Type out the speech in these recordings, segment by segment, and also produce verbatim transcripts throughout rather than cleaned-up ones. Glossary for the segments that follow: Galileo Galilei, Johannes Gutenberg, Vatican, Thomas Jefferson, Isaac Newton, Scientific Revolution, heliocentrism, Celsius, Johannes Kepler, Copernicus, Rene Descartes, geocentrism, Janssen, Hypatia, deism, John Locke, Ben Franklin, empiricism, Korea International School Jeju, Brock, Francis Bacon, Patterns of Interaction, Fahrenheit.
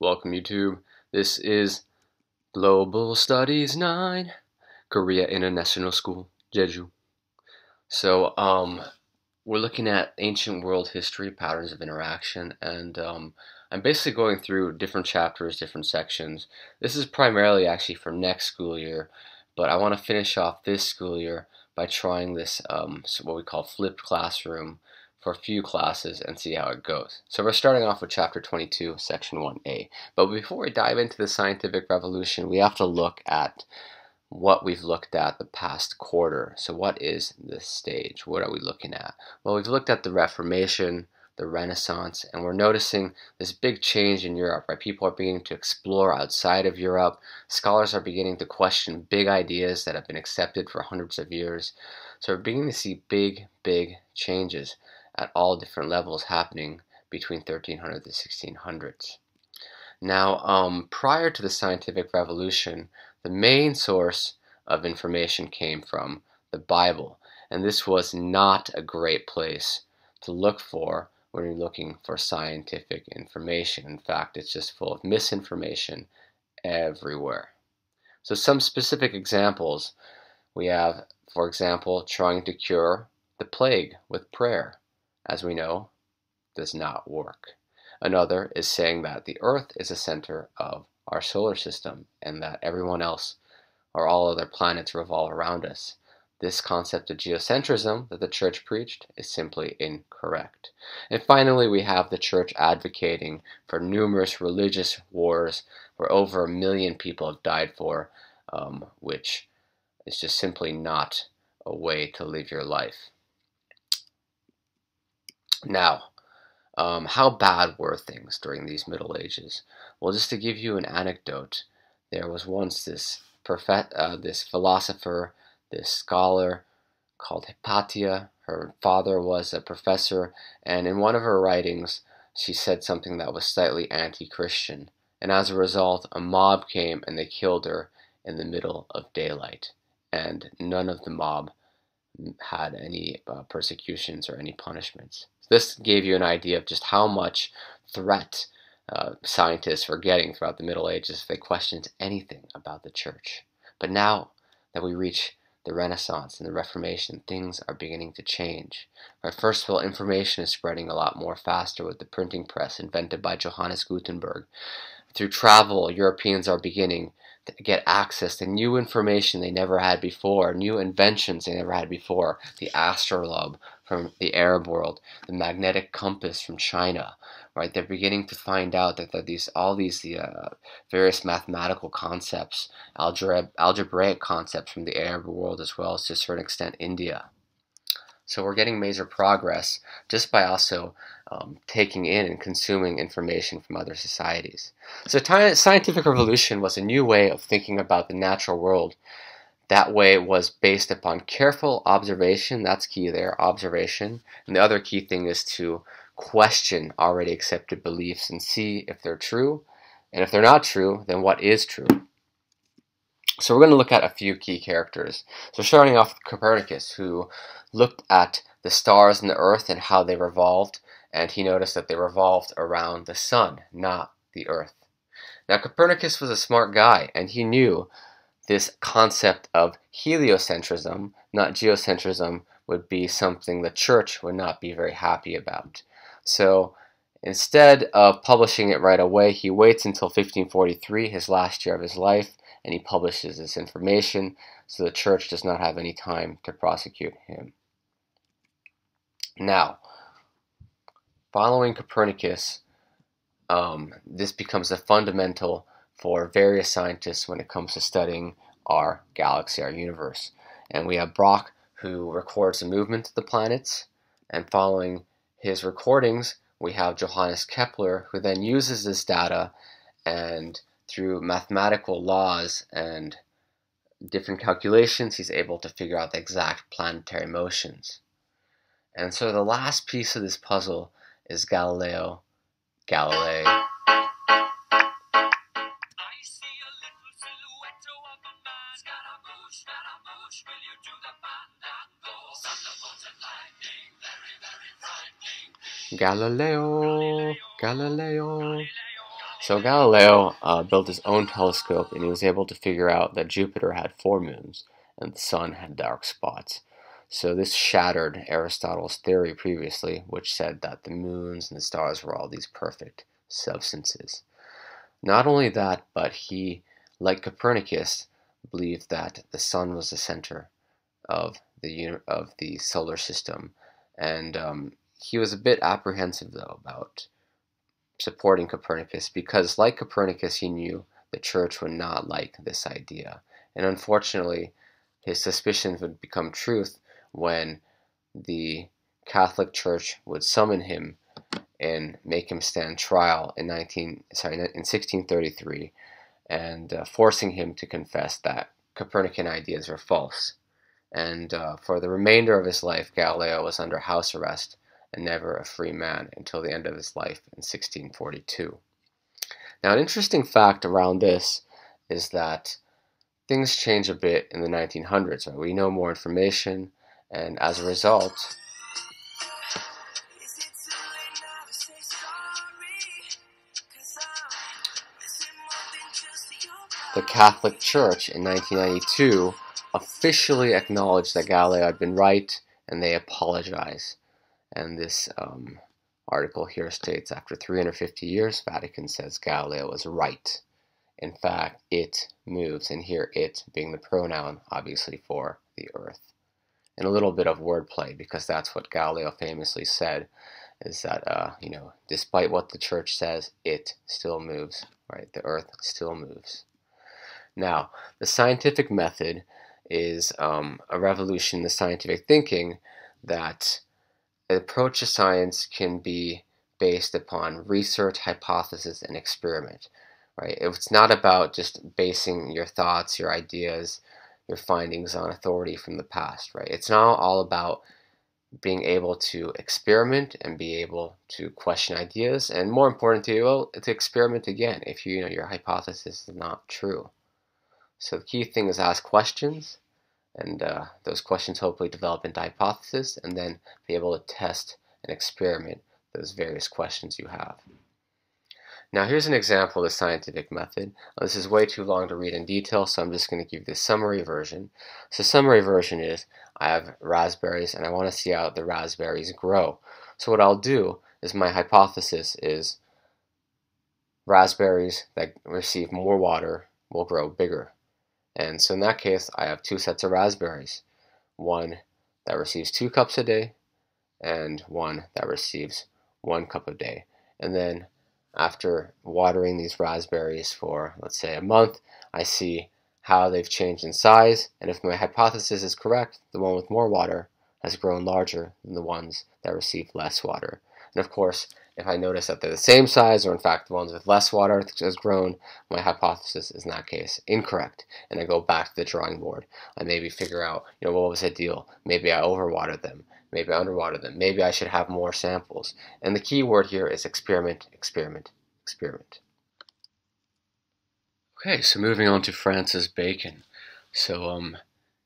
Welcome YouTube. This is Global Studies nine, Korea International School Jeju. So um we're looking at ancient world history, patterns of interaction, and um I'm basically going through different chapters, different sections. This is primarily actually for next school year, but I want to finish off this school year by trying this um what we call flipped classroom for a few classes and see how it goes. So we're starting off with chapter twenty-two, section one A. But before we dive into the scientific revolution, we have to look at what we've looked at the past quarter. So what is this stage? What are we looking at? Well, we've looked at the Reformation, the Renaissance, and we're noticing this big change in Europe, right? People are beginning to explore outside of Europe. Scholars are beginning to question big ideas that have been accepted for hundreds of years. So we're beginning to see big, big changes at all different levels happening between thirteen hundred to sixteen hundreds. Now, um, prior to the scientific revolution, the main source of information came from the Bible, and this was not a great place to look for when you're looking for scientific information. In fact, it's just full of misinformation everywhere. So some specific examples we have, for example, trying to cure the plague with prayer. As we know, does not work. Another is saying that the Earth is the center of our solar system and that everyone else or all other planets revolve around us. This concept of geocentrism that the church preached is simply incorrect. And finally, we have the church advocating for numerous religious wars where over a million people have died for, um, which is just simply not a way to live your life. Now, um, how bad were things during these Middle Ages? Well, just to give you an anecdote, there was once this perfect, uh, this philosopher, this scholar called Hypatia. Her father was a professor, and in one of her writings, she said something that was slightly anti-Christian. And as a result, a mob came and they killed her in the middle of daylight. And none of the mob had any uh, persecutions or any punishments. This gave you an idea of just how much threat uh, scientists were getting throughout the Middle Ages if they questioned anything about the church. But now that we reach the Renaissance and the Reformation, things are beginning to change. Right, first of all, information is spreading a lot more faster with the printing press invented by Johannes Gutenberg. Through travel, Europeans are beginning to get access to new information they never had before, new inventions they never had before. The astrolabe from the Arab world, the magnetic compass from China, right? They're beginning to find out that, that these, all these the, uh, various mathematical concepts, algebra, algebraic concepts from the Arab world, as well as to a certain extent India. So we're getting major progress just by also um, taking in and consuming information from other societies. So scientific revolution was a new way of thinking about the natural world. That way was based upon careful observation. That's key there, observation. And the other key thing is to question already accepted beliefs and see if they're true. And if they're not true, then what is true? So we're going to look at a few key characters. So starting off with Copernicus, who looked at the stars and the Earth and how they revolved, and he noticed that they revolved around the sun, not the Earth. Now Copernicus was a smart guy, and he knew this concept of heliocentrism, not geocentrism, would be something the church would not be very happy about. So instead of publishing it right away, he waits until fifteen forty-three, his last year of his life, and he publishes this information, so the church does not have any time to prosecute him. Now, following Copernicus, um, this becomes the fundamental for various scientists when it comes to studying our galaxy, our universe. And we have Brock, who records the movement of the planets, and following his recordings, we have Johannes Kepler, who then uses this data and through mathematical laws and different calculations, he's able to figure out the exact planetary motions. And so the last piece of this puzzle is Galileo Galilei. Galileo Galileo So Galileo uh, built his own telescope, and he was able to figure out that Jupiter had four moons and the sun had dark spots. So this shattered Aristotle's theory previously, which said that the moons and the stars were all these perfect substances. Not only that, but he, like Copernicus, believed that the sun was the center of the of the solar system, and um, he was a bit apprehensive though about supporting Copernicus, because like Copernicus, he knew the church would not like this idea, and unfortunately his suspicions would become truth when the Catholic Church would summon him and make him stand trial in nineteen sorry in sixteen thirty-three, and uh, forcing him to confess that Copernican ideas were false. And uh, for the remainder of his life, Galileo was under house arrest and never a free man until the end of his life in sixteen forty-two. Now, an interesting fact around this is that things change a bit in the nineteen hundreds. Right? We know more information, and as a result, the Catholic Church in nineteen ninety-two officially acknowledged that Galileo had been right, and they apologize. And this um, article here states, after three hundred fifty years, Vatican says Galileo was right. In fact, it moves, and here it being the pronoun, obviously, for the earth. And a little bit of wordplay, because that's what Galileo famously said, is that, uh, you know, despite what the church says, it still moves, right? The earth still moves. Now, the scientific method is um, a revolution in the scientific thinking that the approach to science can be based upon research, hypothesis, and experiment. Right? It's not about just basing your thoughts, your ideas, your findings on authority from the past. Right? It's not all about being able to experiment and be able to question ideas, and more important to you, well, to experiment again if you, you know your hypothesis is not true. So the key thing is ask questions, and uh, those questions hopefully develop into hypotheses, and then be able to test and experiment those various questions you have. Now here's an example of the scientific method. This is way too long to read in detail, so I'm just going to give you the summary version. So summary version is, I have raspberries and I want to see how the raspberries grow. So what I'll do is, my hypothesis is raspberries that receive more water will grow bigger. And so in that case, I have two sets of raspberries, one that receives two cups a day and one that receives one cup a day. And then after watering these raspberries for, let's say, a month, I see how they've changed in size, and if my hypothesis is correct, the one with more water has grown larger than the ones that receive less water. And of course, if I notice that they're the same size, or in fact the ones with less water has grown, my hypothesis is in that case incorrect, and I go back to the drawing board. I maybe figure out, you know, what was the deal? Maybe I overwatered them. Maybe I underwatered them. Maybe I should have more samples. And the key word here is experiment, experiment, experiment. Okay, so moving on to Francis Bacon. So um,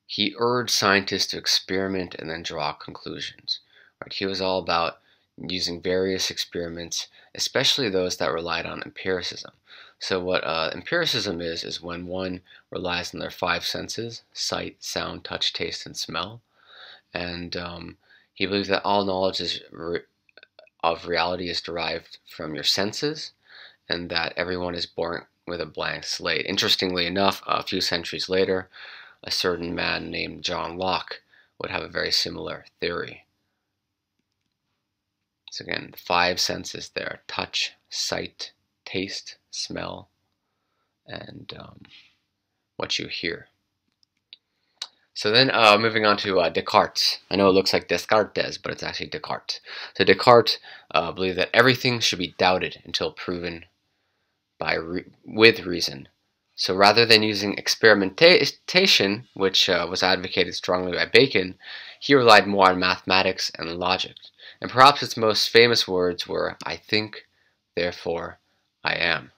he urged scientists to experiment and then draw conclusions. Right? He was all about using various experiments, especially those that relied on empiricism. So what uh, empiricism is, is when one relies on their five senses, sight, sound, touch, taste, and smell. And um, he believed that all knowledge is re of reality is derived from your senses, and that everyone is born with a blank slate. Interestingly enough, a few centuries later, a certain man named John Locke would have a very similar theory. So again, the five senses there: touch, sight, taste, smell, and um, what you hear. So then uh, moving on to uh, Descartes. I know it looks like Descartes, but it's actually Descartes. So Descartes uh, believed that everything should be doubted until proven by re with reason. So rather than using experimentation, which uh, was advocated strongly by Bacon, he relied more on mathematics and logic. And perhaps its most famous words were, "I think, therefore I am."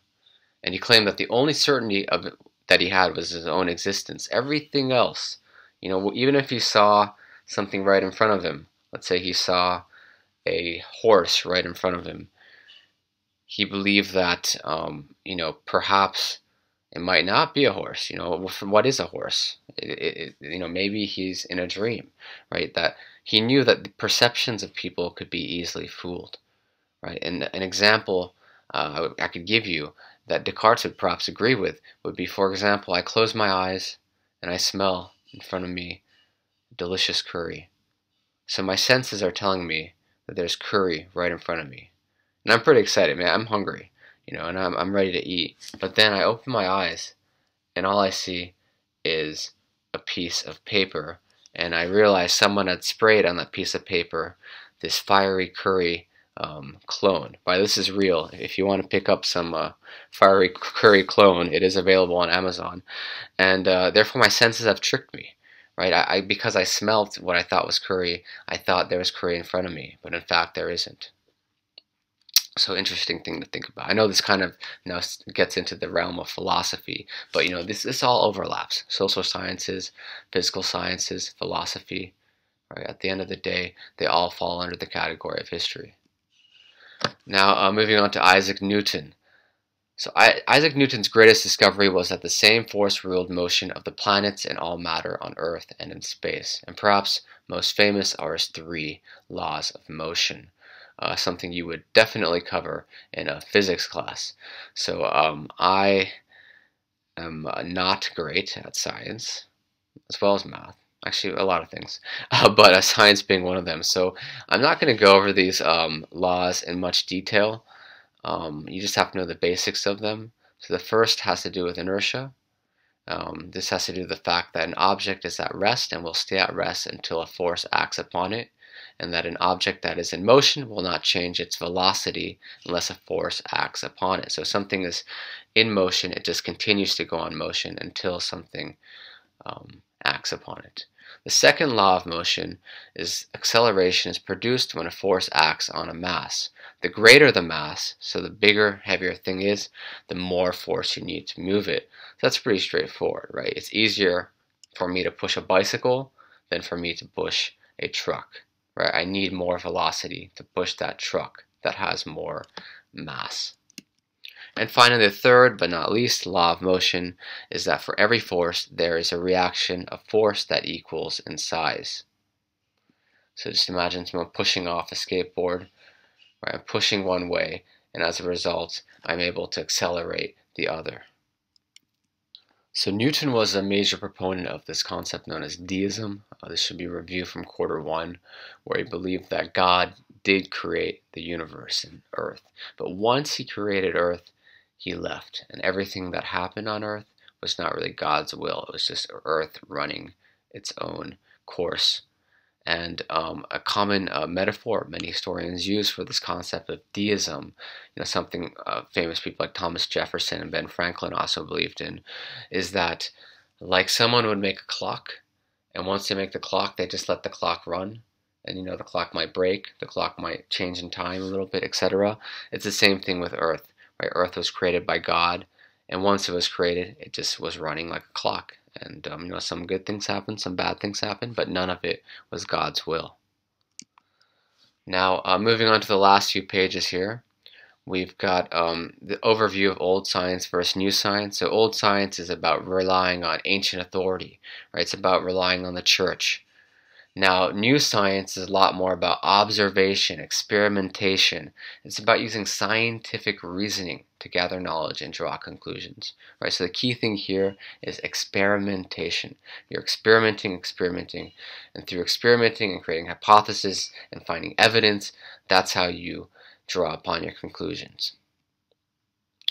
And he claimed that the only certainty of it, that he had, was his own existence. Everything else, you know, even if he saw something right in front of him, let's say he saw a horse right in front of him, he believed that, um, you know, perhaps it might not be a horse. You know, what is a horse? It, it, you know, maybe he's in a dream, right? That he knew that the perceptions of people could be easily fooled, right? And an example uh, I could give you that Descartes would perhaps agree with would be, for example, I close my eyes and I smell in front of me delicious curry. So my senses are telling me that there's curry right in front of me. And I'm pretty excited, man. I'm hungry, you know, and I'm, I'm ready to eat. But then I open my eyes and all I see is a piece of paper. And I realize someone had sprayed on that piece of paper this fiery curry um, clone. By this is real. If you want to pick up some uh, fiery curry clone, it is available on Amazon. And uh, therefore my senses have tricked me, right? I, I because I smelled what I thought was curry, I thought there was curry in front of me, but in fact there isn't. So interesting thing to think about. I know this kind of you know, gets into the realm of philosophy, but you know this this all overlaps: social sciences, physical sciences, philosophy. Right at the end of the day, they all fall under the category of history. Now uh, moving on to Isaac Newton. So I, Isaac Newton's greatest discovery was that the same force ruled motion of the planets and all matter on Earth and in space. And perhaps most famous are his three laws of motion. Uh, something you would definitely cover in a physics class. So um, I am uh, not great at science, as well as math. Actually, a lot of things, uh, but uh, science being one of them. So I'm not going to go over these um, laws in much detail. Um, you just have to know the basics of them. So the first has to do with inertia. Um, this has to do with the fact that an object is at rest and will stay at rest until a force acts upon it, and that an object that is in motion will not change its velocity unless a force acts upon it. So something is in motion, it just continues to go on motion until something um, acts upon it. The second law of motion is acceleration is produced when a force acts on a mass. The greater the mass, so the bigger, heavier thing is, the more force you need to move it. So that's pretty straightforward, right? It's easier for me to push a bicycle than for me to push a truck. Right? I need more velocity to push that truck that has more mass. And finally, the third but not least law of motion is that for every force there is a reaction of force that equals in size. So just imagine someone pushing off a skateboard. Right? I'm pushing one way, and as a result I'm able to accelerate the other. So Newton was a major proponent of this concept known as deism. Uh, this should be reviewed from quarter one, where he believed that God did create the universe and Earth. But once he created Earth, he left. And everything that happened on Earth was not really God's will. It was just Earth running its own course. And um, a common uh, metaphor many historians use for this concept of deism, you know, something uh, famous people like Thomas Jefferson and Ben Franklin also believed in, is that like someone would make a clock, and once they make the clock, they just let the clock run. And you know, the clock might break, the clock might change in time a little bit, et cetera. It's the same thing with Earth, right? Earth was created by God, and once it was created, it just was running like a clock. And um, you know, some good things happen, some bad things happen, but none of it was God's will. Now, uh, moving on to the last few pages here, we've got um, the overview of old science versus new science. So old science is about relying on ancient authority, right? It's about relying on the church. Now, new science is a lot more about observation, experimentation. It's about using scientific reasoning to gather knowledge and draw conclusions. Right? So the key thing here is experimentation. You're experimenting, experimenting, and through experimenting and creating hypotheses and finding evidence, that's how you draw upon your conclusions.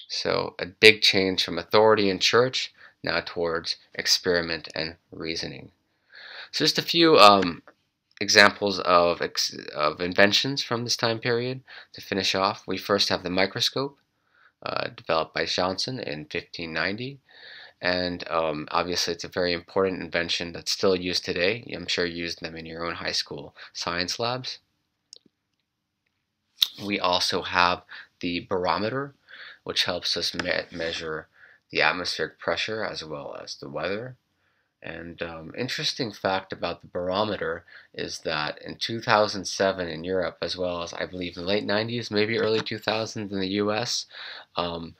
So a big change from authority and church now towards experiment and reasoning. So just a few um, examples of, ex of inventions from this time period to finish off. We first have the microscope, uh, developed by Janssen in fifteen ninety. And um, obviously it's a very important invention that's still used today. I'm sure you used them in your own high school science labs. We also have the barometer, which helps us me measure the atmospheric pressure as well as the weather. And um, interesting fact about the barometer is that in two thousand seven in Europe, as well as I believe the late nineties, maybe early two thousands in the U S, um,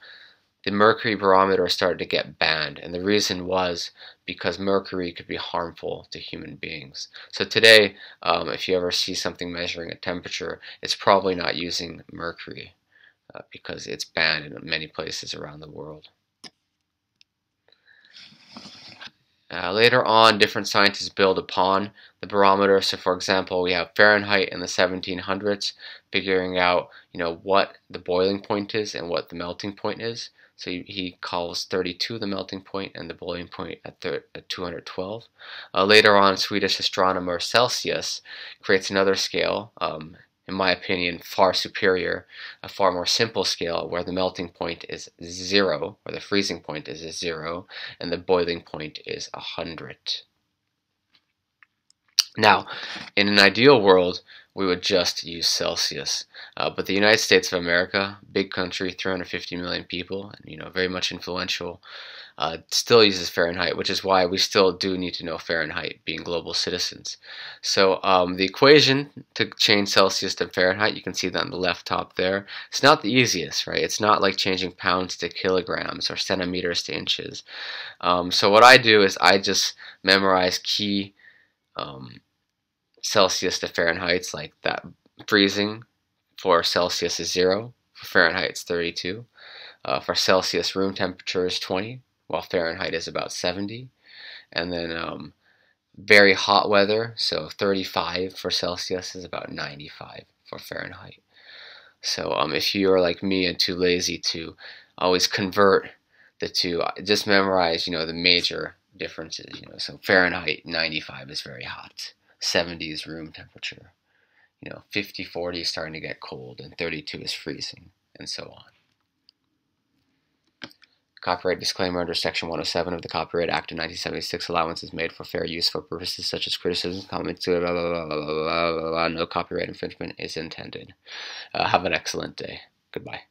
the mercury barometer started to get banned. And the reason was because mercury could be harmful to human beings. So today, um, if you ever see something measuring a temperature, it's probably not using mercury uh, because it's banned in many places around the world. Uh, later on, different scientists build upon the barometer. So, for example, we have Fahrenheit in the seventeen hundreds, figuring out, you know, what the boiling point is and what the melting point is. So he, he calls thirty-two the melting point and the boiling point at, at two hundred twelve. Uh, later on, Swedish astronomer Celsius creates another scale, um, in my opinion, far superior, a far more simple scale where the melting point is zero, or the freezing point is a zero, and the boiling point is a hundred. Now, in an ideal world, we would just use Celsius. Uh, but the United States of America, big country, three hundred fifty million people, and, you know, very much influential, uh, still uses Fahrenheit, which is why we still do need to know Fahrenheit, being global citizens. So um, the equation to change Celsius to Fahrenheit, you can see that on the left top there. It's not the easiest, right? It's not like changing pounds to kilograms or centimeters to inches. Um, so what I do is I just memorize key um, Celsius to Fahrenheit's, like that freezing for Celsius is zero, for Fahrenheit it's thirty-two, uh, for Celsius room temperature is twenty, while Fahrenheit is about seventy, and then um, very hot weather, so thirty-five for Celsius is about ninety-five for Fahrenheit. So um, if you are like me and too lazy to always convert the two, just memorize, you know, the major differences, you know, so Fahrenheit ninety-five is very hot. seventy is room temperature, you know, fifty, forty is starting to get cold, and thirty-two is freezing, and so on. Copyright disclaimer. Under Section one oh seven of the Copyright Act of nineteen seventy-six, allowance is made for fair use for purposes such as criticism, comments, blah, blah, blah, blah, blah, blah, blah. No copyright infringement is intended. Uh, have an excellent day. Goodbye.